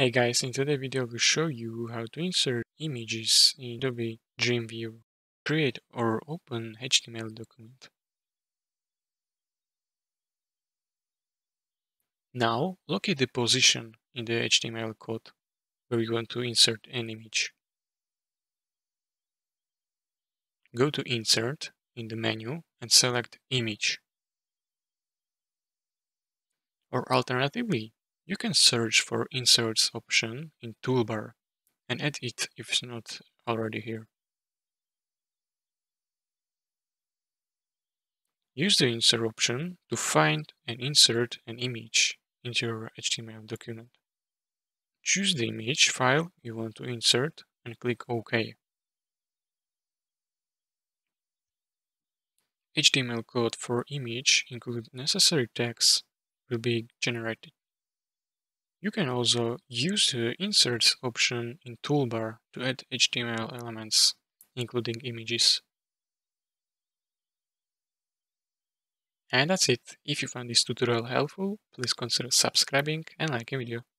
Hey guys, in today's video we show you how to insert images in Adobe Dreamweaver. Create or open HTML document. Now locate the position in the HTML code where you want to insert an image. Go to Insert in the menu and select Image. Or alternatively, you can search for Inserts option in Toolbar and add it if it's not already here. Use the Insert option to find and insert an image into your HTML document. Choose the image file you want to insert and click OK. HTML code for image includes necessary tags will be generated. You can also use the Inserts option in Toolbar to add HTML elements, including images. And that's it. If you found this tutorial helpful, please consider subscribing and liking the video.